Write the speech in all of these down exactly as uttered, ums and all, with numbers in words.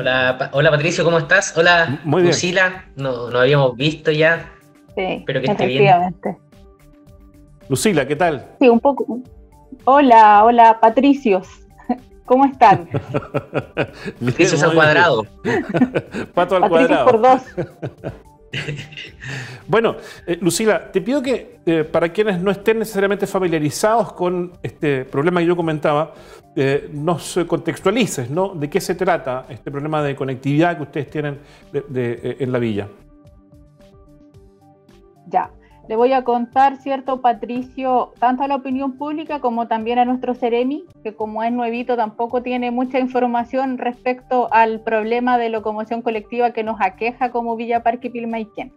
Hola, pa hola Patricio, ¿cómo estás? Hola, muy bien. Lucila, nos no habíamos visto ya. Sí, espero que esté bien. Lucila, ¿qué tal? Sí, un poco. Hola, hola Patricios, ¿cómo están? Patricios al cuadrado. Pato al cuadrado. Por dos. Bueno, eh, Lucila, te pido que eh, para quienes no estén necesariamente familiarizados con este problema que yo comentaba, eh, nos contextualices, ¿no? ¿De qué se trata este problema de conectividad que ustedes tienen de, de, de, en la villa? Ya, le voy a contar, cierto Patricio, tanto a la opinión pública como también a nuestro Seremi, que como es nuevito tampoco tiene mucha información respecto al problema de locomoción colectiva que nos aqueja como Villa Parque Pilmaiquén.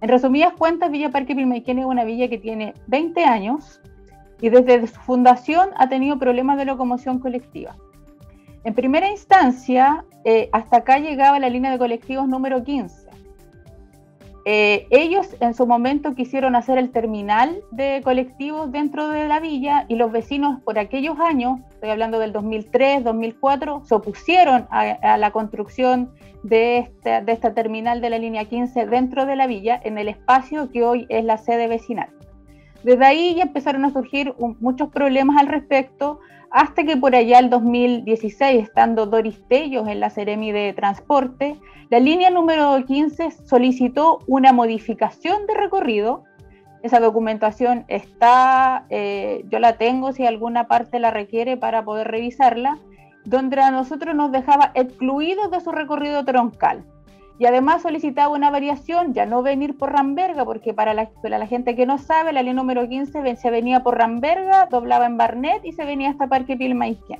En resumidas cuentas, Villa Parque Pilmaiquén es una villa que tiene veinte años y desde su fundación ha tenido problemas de locomoción colectiva. En primera instancia, eh, hasta acá llegaba la línea de colectivos número quince. Eh, ellos en su momento quisieron hacer el terminal de colectivos dentro de la villa y los vecinos por aquellos años, estoy hablando del dos mil tres, dos mil cuatro, se opusieron a, a la construcción de esta, de esta terminal de la línea quince dentro de la villa, en el espacio que hoy es la sede vecinal. Desde ahí ya empezaron a surgir un, muchos problemas al respecto, hasta que por allá el dos mil dieciséis, estando Doristellos en la Seremi de Transporte, la línea número quince solicitó una modificación de recorrido. Esa documentación está, eh, yo la tengo si alguna parte la requiere para poder revisarla, donde a nosotros nos dejaba excluidos de su recorrido troncal. Y además solicitaba una variación, ya no venir por Ramberga, porque para la, para la gente que no sabe, la línea número quince se venía por Ramberga, doblaba en Barnet y se venía hasta Parque Pilmaiquén.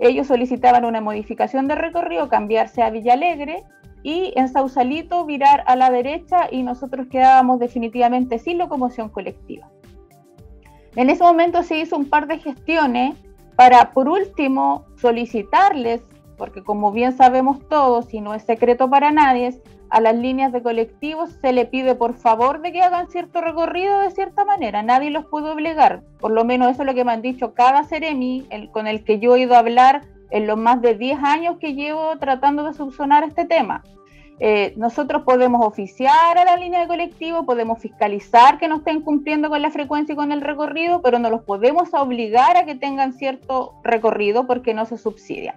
Ellos solicitaban una modificación de recorrido, cambiarse a Villa Alegre y en Sausalito virar a la derecha y nosotros quedábamos definitivamente sin locomoción colectiva. En ese momento se hizo un par de gestiones para, por último, solicitarles, porque como bien sabemos todos, y no es secreto para nadie, a las líneas de colectivos se le pide por favor de que hagan cierto recorrido de cierta manera, nadie los puede obligar, por lo menos eso es lo que me han dicho cada Seremi, el, con el que yo he ido a hablar en los más de diez años que llevo tratando de subsanar este tema. Eh, nosotros podemos oficiar a la línea de colectivo, podemos fiscalizar que no estén cumpliendo con la frecuencia y con el recorrido, pero no los podemos obligar a que tengan cierto recorrido porque no se subsidian.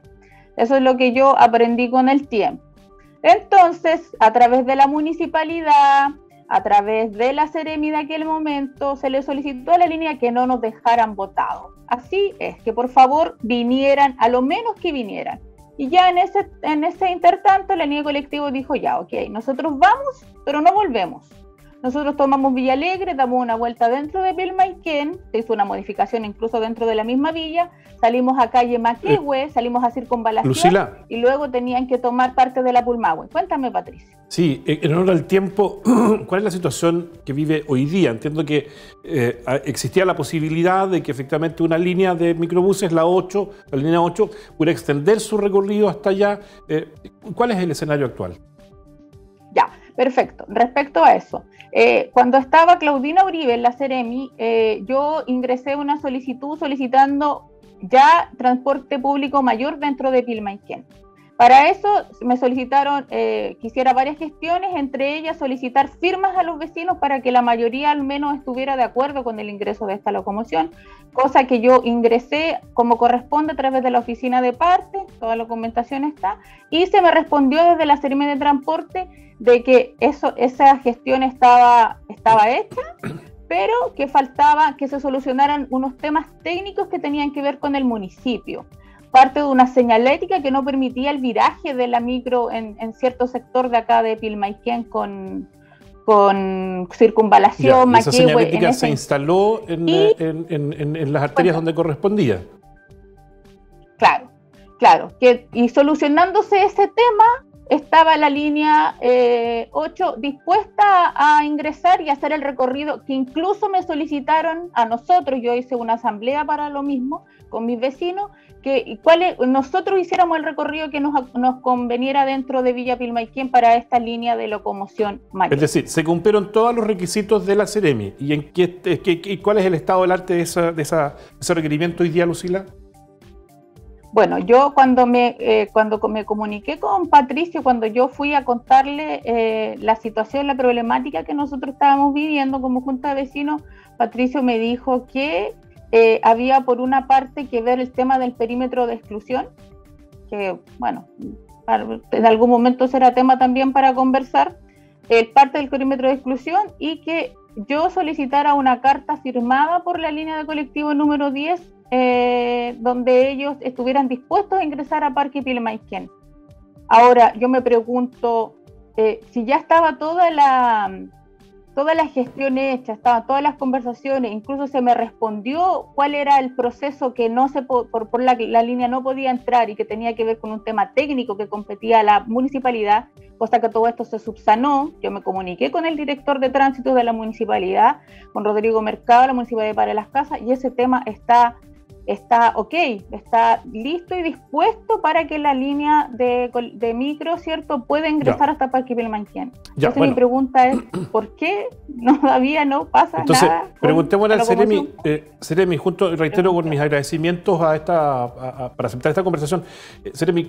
Eso es lo que yo aprendí con el tiempo. Entonces, a través de la municipalidad, a través de la Seremi de aquel momento, se le solicitó a la línea que no nos dejaran votados. Así es, que por favor vinieran, a lo menos que vinieran. Y ya en ese, en ese intertanto, la línea colectiva dijo ya, ok, nosotros vamos, pero no volvemos. Nosotros tomamos Villa Alegre, damos una vuelta dentro de Pilmaiquén, se hizo una modificación incluso dentro de la misma villa, salimos a calle Maquehue, salimos a circunvalación, Lucila, y luego tenían que tomar parte de la Pulmahue. Cuéntame, Patricio. Sí, en honor al tiempo, ¿cuál es la situación que vive hoy día? Entiendo que eh, existía la posibilidad de que efectivamente una línea de microbuses, la ocho, la línea ocho, pudiera extender su recorrido hasta allá. Eh, ¿Cuál es el escenario actual? Ya, perfecto. Respecto a eso, eh, cuando estaba Claudina Uribe en la Seremi, eh, yo ingresé una solicitud solicitando ya transporte público mayor dentro de Pilmaiquén. Para eso me solicitaron, eh, quisiera varias gestiones, entre ellas solicitar firmas a los vecinos para que la mayoría al menos estuviera de acuerdo con el ingreso de esta locomoción, cosa que yo ingresé como corresponde a través de la oficina de parte, toda la documentación está, y se me respondió desde la Seremi de Transporte de que eso, esa gestión estaba, estaba hecha, pero que faltaba que se solucionaran unos temas técnicos que tenían que ver con el municipio. Parte de una señalética que no permitía el viraje de la micro en, en cierto sector de acá de Pilmaiquén con, con circunvalación, Maquehue. Esa señalética en se ese... instaló en, y, en, en, en, en las arterias, bueno, donde correspondía. Claro, claro. Que, y solucionándose ese tema, estaba la línea eh, ocho dispuesta a ingresar y hacer el recorrido, que incluso me solicitaron a nosotros, yo hice una asamblea para lo mismo con mis vecinos, que cuál es, nosotros hiciéramos el recorrido que nos, nos conveniera dentro de Villa Pilmaiquén para esta línea de locomoción mayor. Es decir, se cumplieron todos los requisitos de la Seremi. ¿Y en qué, qué, qué, cuál es el estado del arte de, esa, de, esa, de ese requerimiento hoy día, Lucila? Bueno, yo cuando me, eh, cuando me comuniqué con Patricio, cuando yo fui a contarle eh, la situación, la problemática que nosotros estábamos viviendo como junta de vecinos, Patricio me dijo que eh, había por una parte que ver el tema del perímetro de exclusión, que bueno, en algún momento será tema también para conversar, eh, parte del perímetro de exclusión, y que yo solicitara una carta firmada por la línea de colectivo número diez, Eh, donde ellos estuvieran dispuestos a ingresar a Parque Pilmaiquén. Ahora, yo me pregunto, eh, si ya estaba toda la, toda la gestión hecha, estaban todas las conversaciones, incluso se me respondió cuál era el proceso que no se po- por, por la que la línea no podía entrar y que tenía que ver con un tema técnico que competía a la municipalidad, cosa que todo esto se subsanó. Yo me comuniqué con el director de tránsito de la municipalidad, con Rodrigo Mercado, la municipalidad de Parque de las Casas, y ese tema está... está ok, está listo y dispuesto para que la línea de, de micro, ¿cierto?, pueda ingresar ya. hasta Parque Pilmaiquén. Entonces bueno. Mi pregunta es, ¿por qué no, todavía no pasa Entonces, nada? Entonces, preguntémosle al Seremi, eh, Seremi, junto, reitero Pregunta. Con mis agradecimientos a esta, a, a, para aceptar esta conversación. Eh, Seremi,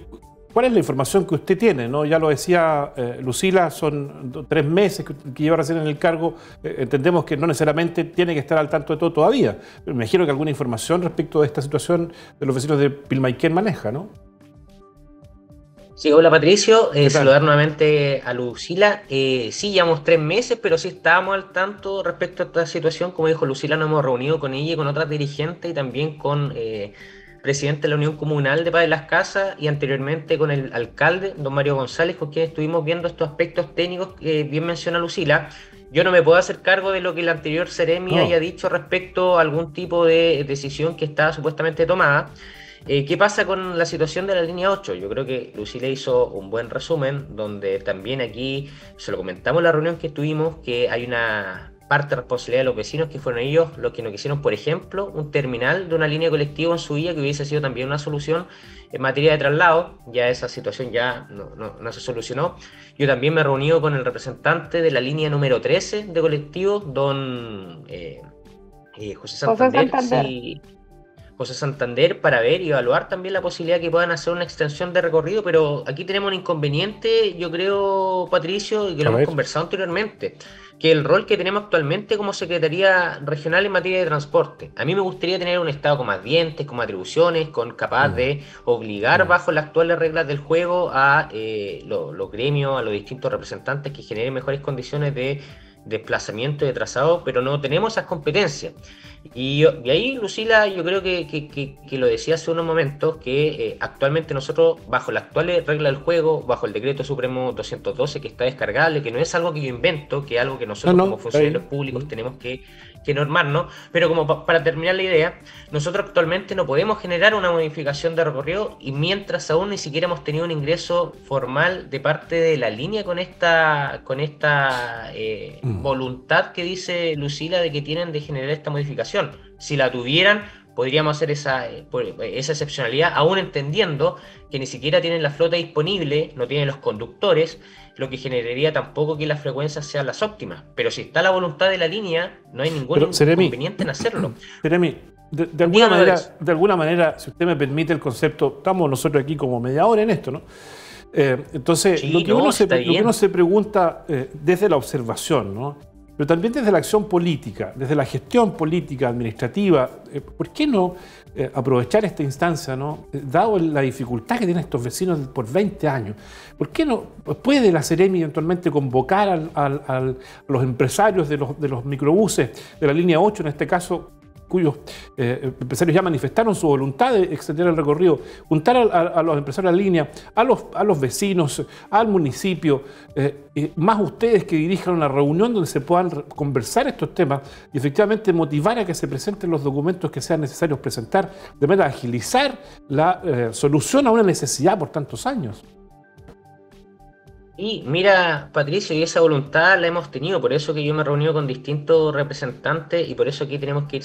¿cuál es la información que usted tiene? ¿No? Ya lo decía eh, Lucila, son tres meses que, que lleva recién en el cargo. Eh, entendemos que no necesariamente tiene que estar al tanto de todo todavía. Pero me imagino que alguna información respecto de esta situación de los vecinos de Pilmaiquén maneja, ¿no? Sí, hola Patricio. Eh, saludar nuevamente a Lucila. Eh, sí, llevamos tres meses, pero sí estábamos al tanto respecto a esta situación. Como dijo Lucila, nos hemos reunido con ella y con otras dirigentes y también con... Eh, presidente de la Unión Comunal de Paz de las Casas y anteriormente con el alcalde, don Mario González, con quien estuvimos viendo estos aspectos técnicos que bien menciona Lucila. Yo no me puedo hacer cargo de lo que el anterior Seremi no. haya dicho respecto a algún tipo de decisión que está supuestamente tomada. Eh, ¿Qué pasa con la situación de la línea ocho? Yo creo que Lucila hizo un buen resumen, donde también aquí se lo comentamos en la reunión que tuvimos, que hay una... parte de responsabilidad de los vecinos, que fueron ellos los que no quisieron, por ejemplo, un terminal de una línea colectiva en su villa, que hubiese sido también una solución en materia de traslado. Ya esa situación ya no, no, no se solucionó. Yo también me he reunido con el representante de la línea número trece de colectivo, don eh, eh, José Santander. José Santander. Sí. José Santander, para ver y evaluar también la posibilidad que puedan hacer una extensión de recorrido, pero aquí tenemos un inconveniente, yo creo, Patricio, y que lo hemos conversado anteriormente, que el rol que tenemos actualmente como Secretaría Regional en materia de transporte. A mí me gustaría tener un Estado con más dientes, con más atribuciones, con capaz mm. de obligar mm. bajo las actuales reglas del juego a eh, los lo gremios, a los distintos representantes que generen mejores condiciones de desplazamiento, de trazado, pero no tenemos esas competencias. Y, y ahí, Lucila, yo creo que, que, que, que lo decía hace unos momentos, que eh, actualmente nosotros, bajo las actuales reglas del juego, bajo el decreto supremo doscientos doce, que está descargable, que no es algo que yo invento, que es algo que nosotros no, no, como funcionarios ahí. públicos tenemos que, que normarnos, pero como pa- para terminar la idea, nosotros actualmente no podemos generar una modificación de recorrido, y mientras aún ni siquiera hemos tenido un ingreso formal de parte de la línea con esta, con esta eh, mm. voluntad que dice Lucila de que tienen de generar esta modificación. Si la tuvieran, podríamos hacer esa, esa excepcionalidad, aún entendiendo que ni siquiera tienen la flota disponible, no tienen los conductores, lo que generaría tampoco que las frecuencias sean las óptimas. Pero si está la voluntad de la línea, no hay ningún Pero, Seremi, inconveniente en hacerlo. Seremi, de, de, alguna manera, de alguna manera, si usted me permite el concepto, estamos nosotros aquí como media hora en esto, ¿no? Eh, entonces, sí, lo, que no, se, lo que uno se pregunta eh, desde la observación, ¿no? Pero también desde la acción política, desde la gestión política, administrativa, ¿por qué no aprovechar esta instancia, ¿no? Dado la dificultad que tienen estos vecinos por veinte años? ¿Por qué no puede la Seremi eventualmente convocar al, al, al, a los empresarios de los, de los microbuses, de la línea ocho en este caso, cuyos eh, empresarios ya manifestaron su voluntad de extender el recorrido, juntar a, a, a los empresarios de la línea, a los, a los vecinos, al municipio, eh, eh, más ustedes que dirijan una reunión donde se puedan conversar estos temas y efectivamente motivar a que se presenten los documentos que sean necesarios presentar, de manera a agilizar la eh, solución a una necesidad por tantos años? Y mira, Patricio, y esa voluntad la hemos tenido, por eso que yo me he reunido con distintos representantes y por eso aquí tenemos que ir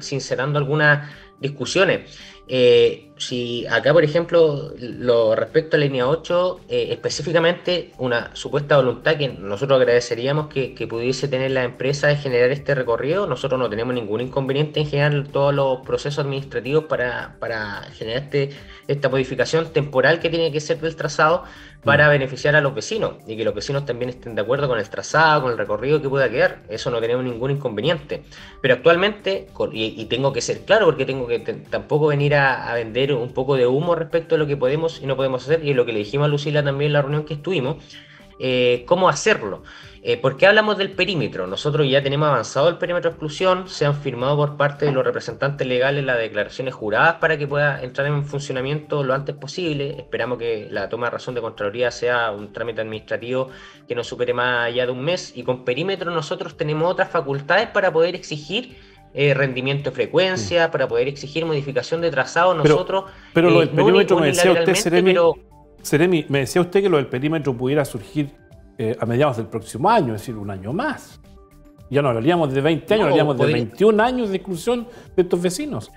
sincerando algunas discusiones. Eh, si acá, por ejemplo, lo respecto a la línea ocho, eh, específicamente una supuesta voluntad que nosotros agradeceríamos que, que pudiese tener la empresa de generar este recorrido, nosotros no tenemos ningún inconveniente en generar todos los procesos administrativos para, para generar este, esta modificación temporal que tiene que ser del trazado para beneficiar a los vecinos y que los vecinos también estén de acuerdo con el trazado, con el recorrido que pueda quedar. Eso no tenemos ningún inconveniente. Pero actualmente, y, y tengo que ser claro porque tengo que tampoco venir a, a vender un poco de humo respecto a lo que podemos y no podemos hacer, y lo que le dijimos a Lucila también en la reunión que estuvimos, eh, cómo hacerlo. Eh, ¿Por qué hablamos del perímetro? Nosotros ya tenemos avanzado el perímetro de exclusión, se han firmado por parte de los representantes legales las declaraciones juradas para que pueda entrar en funcionamiento lo antes posible. Esperamos que la toma de razón de Contraloría sea un trámite administrativo que no supere más allá de un mes, y con perímetro nosotros tenemos otras facultades para poder exigir Eh, rendimiento de frecuencia, sí, para poder exigir modificación de trazado. Nosotros... Pero, pero eh, lo del perímetro, no me decía usted, Seremi, pero... Seremi, me decía usted que lo del perímetro pudiera surgir eh, a mediados del próximo año, es decir, un año más. Ya no hablaríamos de veinte años, no, hablaríamos podría... de veintiún años de exclusión de estos vecinos.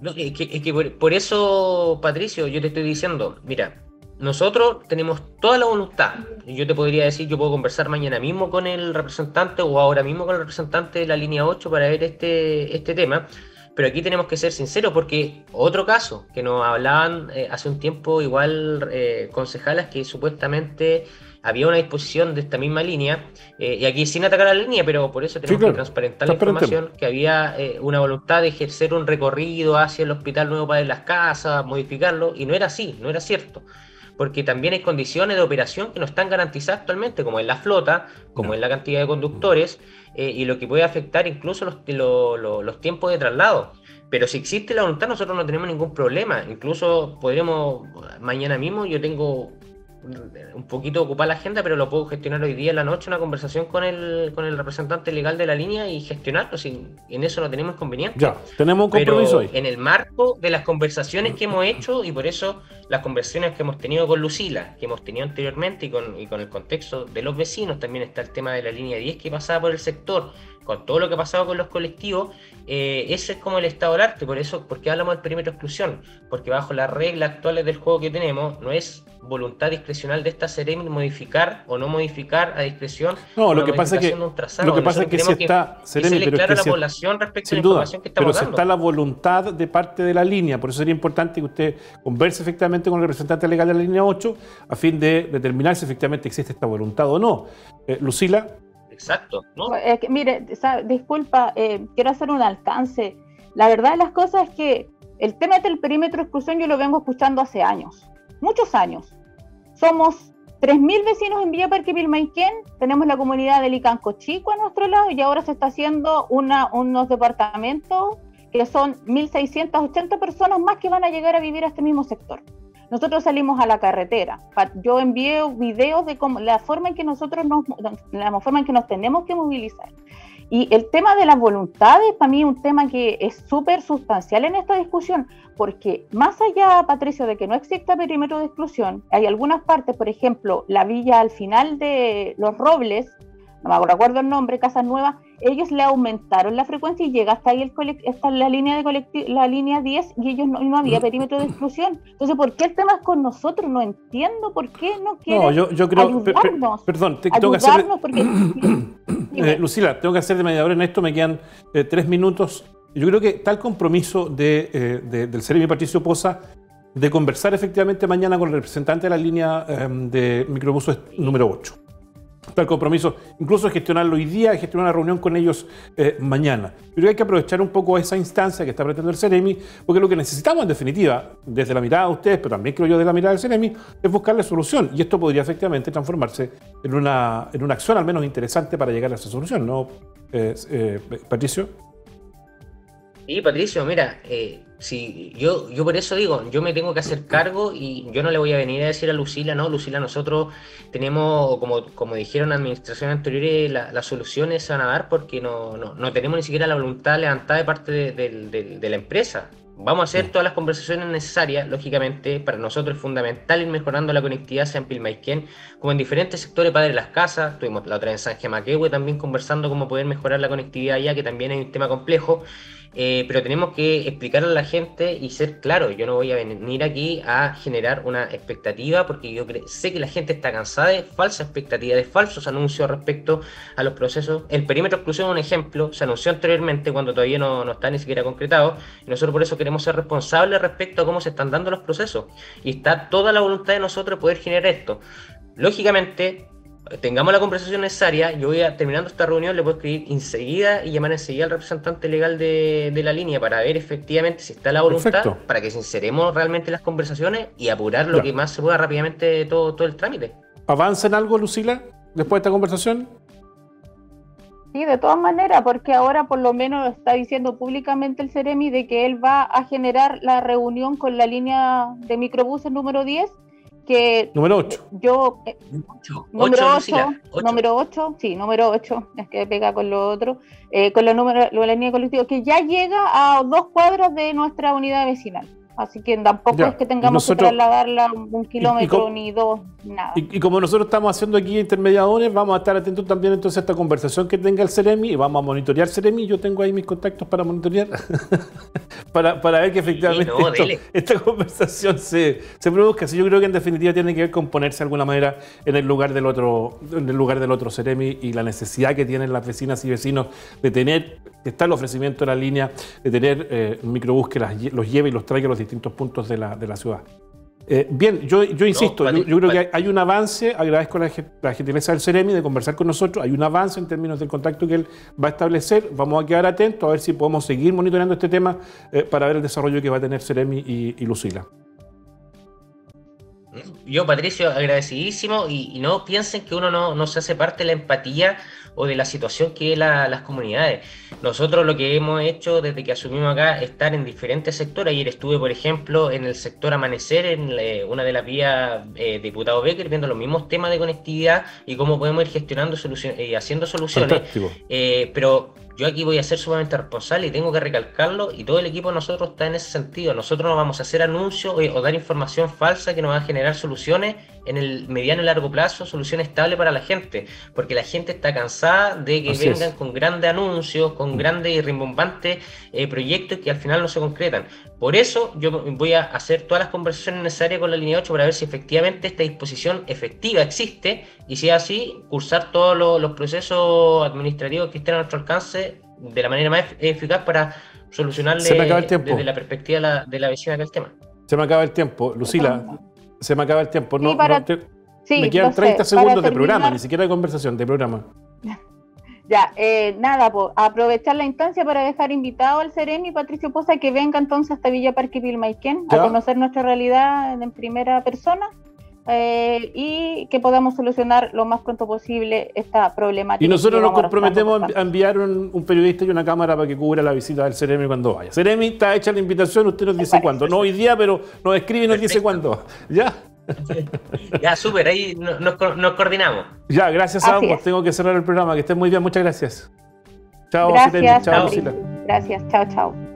No, es que, es que por, por eso, Patricio, yo te estoy diciendo, mira... Nosotros tenemos toda la voluntad. Yo te podría decir, yo puedo conversar mañana mismo con el representante o ahora mismo con el representante de la línea ocho para ver este, este tema, pero aquí tenemos que ser sinceros, porque otro caso que nos hablaban eh, hace un tiempo igual eh, concejalas, que supuestamente había una disposición de esta misma línea, eh, y aquí sin atacar a la línea, pero por eso tenemos sí, claro. que transparentar la información, que había eh, una voluntad de ejercer un recorrido hacia el Hospital Nuevo Padre de las Casas, modificarlo, y no era así, no era cierto. Porque también hay condiciones de operación que no están garantizadas actualmente, como en la flota, como en la cantidad de conductores, eh, y lo que puede afectar incluso los, los, los, los tiempos de traslado. Pero si existe la voluntad, nosotros no tenemos ningún problema. Incluso podríamos, mañana mismo, yo tengo un poquito ocupada la agenda, pero lo puedo gestionar hoy día en la noche, una conversación con el, con el representante legal de la línea y gestionarlo. Sin, en eso no tenemos inconveniente. Ya, tenemos un compromiso hoy. En el marco de las conversaciones que hemos hecho, y por eso... las conversaciones que hemos tenido con Lucila, que hemos tenido anteriormente, y con, y con el contexto de los vecinos, también está el tema de la línea diez que pasaba por el sector, con todo lo que ha pasado con los colectivos, eh, ese es como el estado del arte. Por eso, ¿por qué hablamos del perímetro de exclusión? Porque bajo las reglas actuales del juego que tenemos, no es voluntad discrecional de esta Seremi modificar o no modificar a discreción. No, lo que pasa es que lo que pasa es que si está Seremi, pero es que se, población respecto sin a la duda, información que estamos pero dando. Está la voluntad de parte de la línea, por eso sería importante que usted converse efectivamente con el representante legal de la línea ocho a fin de determinar si efectivamente existe esta voluntad o no. Eh, Lucila. Exacto, ¿no? Eh, que, mire, disculpa, eh, quiero hacer un alcance. La verdad de las cosas es que el tema del perímetro de exclusión yo lo vengo escuchando hace años, muchos años. Somos tres mil vecinos en Villa Parque Pilmaiquén, tenemos la comunidad de Licanco Chico a nuestro lado, y ahora se está haciendo una, unos departamentos que son mil seiscientas ochenta personas más que van a llegar a vivir a este mismo sector. Nosotros salimos a la carretera. Yo envié videos de cómo, la forma en que nosotros nos, la forma en que nos tenemos que movilizar. Y el tema de las voluntades, para mí es un tema que es súper sustancial en esta discusión, porque más allá, Patricio, de que no exista perímetro de exclusión, hay algunas partes, por ejemplo, la villa al final de Los Robles, no me acuerdo el nombre, Casa Nueva, ellos le aumentaron la frecuencia y llega hasta ahí el hasta la línea de colectivo, la línea diez, y ellos no, no había perímetro de exclusión. Entonces, ¿por qué el tema es con nosotros? No entiendo por qué no quieren no, yo, yo creo, ayudarnos. Per, per, perdón, te, ayudarnos tengo que hacer... porque... eh, Lucila, tengo que hacer de mediador en esto, me quedan eh, tres minutos. Yo creo que tal compromiso de, eh, de, del Seremi Patricio Poza de conversar efectivamente mañana con el representante de la línea eh, de microbusos número ocho. Tal compromiso, incluso gestionarlo hoy día, gestionar una reunión con ellos eh, mañana. Pero hay que aprovechar un poco esa instancia que está planteando el Seremi, porque lo que necesitamos en definitiva, desde la mirada de ustedes, pero también creo yo de la mirada del Seremi, es buscarle solución. Y esto podría efectivamente transformarse en una, en una acción al menos interesante para llegar a esa solución, ¿no, eh, eh, Patricio? Sí, Patricio, mira, eh, si yo, yo por eso digo, yo me tengo que hacer cargo, y yo no le voy a venir a decir a Lucila, no, Lucila, nosotros tenemos, como, como dijeron administraciones anteriores, la, las soluciones se van a dar porque no, no, no tenemos ni siquiera la voluntad levantada de parte de, de, de, de la empresa. Vamos a hacer todas las conversaciones necesarias, lógicamente. Para nosotros es fundamental ir mejorando la conectividad sea en Pilmaiquén, como en diferentes sectores Padre de las Casas. Estuvimos la otra en San Gemaquehue también conversando cómo poder mejorar la conectividad allá, que también es un tema complejo. eh, pero tenemos que explicarle a la gente y ser claro. Yo no voy a venir aquí a generar una expectativa, porque yo sé que la gente está cansada de falsa expectativa, de falsos anuncios respecto a los procesos. El perímetro exclusivo es un ejemplo, se anunció anteriormente cuando todavía no, no está ni siquiera concretado, y nosotros por eso queremos ser responsables respecto a cómo se están dando los procesos, y está toda la voluntad de nosotros poder generar esto. Lógicamente, tengamos la conversación necesaria. Yo voy a, terminando esta reunión, le puedo escribir enseguida y llamar enseguida al representante legal de, de la línea para ver efectivamente si está la voluntad. Perfecto. Para que sinceremos realmente las conversaciones y apurar lo ya. que más se pueda rápidamente todo, todo el trámite. ¿Avanza en algo, Lucila, después de esta conversación? Sí, de todas maneras, porque ahora por lo menos está diciendo públicamente el Seremi de que él va a generar la reunión con la línea de microbuses número diez. Que número ocho. Yo, eh, ocho. Número ocho, ocho. Número ocho, sí, número ocho, es que pega con lo otro, eh, con los números, la línea colectiva, que ya llega a dos cuadros de nuestra unidad vecinal. Así que tampoco ya. es que tengamos nosotros, que trasladarla un kilómetro y, y como, ni dos, nada. Y, y como nosotros estamos haciendo aquí intermediadores, vamos a estar atentos también entonces a esta conversación que tenga el Seremi, y vamos a monitorear Seremi. Yo tengo ahí mis contactos para monitorear, para, para ver que efectivamente sí, no, esto, esta conversación se, se produzca. Así yo creo que en definitiva tiene que ver con ponerse de alguna manera en el lugar del otro, en el lugar del otro Seremi, y la necesidad que tienen las vecinas y vecinos de tener, que está el ofrecimiento de la línea, de tener eh, un microbús que las, los lleve y los traiga a los distintos puntos de la, de la ciudad. Eh, bien, yo, yo insisto, no, vale, yo, yo creo vale. que hay, hay un avance. Agradezco la, la gentileza del Seremi de conversar con nosotros. Hay un avance en términos del contacto que él va a establecer. Vamos a quedar atentos a ver si podemos seguir monitoreando este tema eh, para ver el desarrollo que va a tener Seremi y, y Lucila. Yo, Patricio, agradecidísimo, y, y no piensen que uno no, no se hace parte de la empatía o de la situación que la, las comunidades. Nosotros lo que hemos hecho desde que asumimos acá es estar en diferentes sectores. Ayer estuve, por ejemplo, en el sector Amanecer, en la, una de las vías eh, Diputado Becker, viendo los mismos temas de conectividad y cómo podemos ir gestionando soluciones y eh, haciendo soluciones. Eh, pero yo aquí voy a ser sumamente responsable y tengo que recalcarlo, y todo el equipo de nosotros está en ese sentido. Nosotros no vamos a hacer anuncios o, o dar información falsa que nos va a generar soluciones en el mediano y largo plazo, solución estable para la gente, porque la gente está cansada de que Así vengan es. con grandes anuncios, con grandes y rimbombantes eh, proyectos que al final no se concretan. Por eso yo voy a hacer todas las conversaciones necesarias con la línea ocho para ver si efectivamente esta disposición efectiva existe, y si es así, cursar todos los, los procesos administrativos que estén a nuestro alcance de la manera más eficaz para solucionarle desde la perspectiva de la, de la vecina acá el tema. Se me acaba el tiempo, Lucila. Se me acaba el tiempo. No, para, no te, sí, me quedan treinta sé, segundos terminar, de programa, ni siquiera de conversación, de programa. Ya, eh, nada, po, aprovechar la instancia para dejar invitado al Seremi, Patricio Poza, que venga entonces hasta Villa Parque Pilmaiquén a conocer nuestra realidad en primera persona, eh, y que podamos solucionar lo más pronto posible esta problemática. Y nosotros nos comprometemos a enviar un, un periodista y una cámara para que cubra la visita del Seremi cuando vaya. Seremi, está hecha la invitación, usted nos dice cuándo. No hoy día, pero nos escribe y nos Perfecto. dice cuándo. ¿Ya? Ya, súper, ahí nos, nos coordinamos. Ya, gracias a Así ambos. Es. Tengo que cerrar el programa. Que estén muy bien, muchas gracias. Chao, gracias, Seremi. Chao, Lucila. Gracias, chao, chao.